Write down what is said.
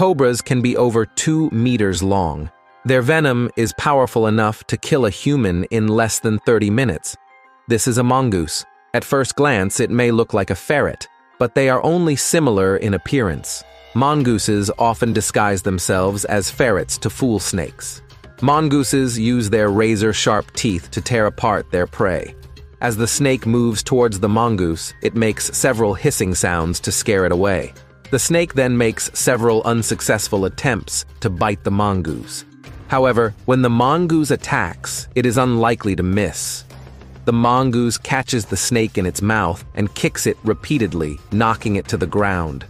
Cobras can be over 2 meters long. Their venom is powerful enough to kill a human in less than 30 minutes. This is a mongoose. At first glance, it may look like a ferret, but they are only similar in appearance. Mongooses often disguise themselves as ferrets to fool snakes. Mongooses use their razor-sharp teeth to tear apart their prey. As the snake moves towards the mongoose, it makes several hissing sounds to scare it away. The snake then makes several unsuccessful attempts to bite the mongoose. However, when the mongoose attacks, it is unlikely to miss. The mongoose catches the snake in its mouth and kicks it repeatedly, knocking it to the ground.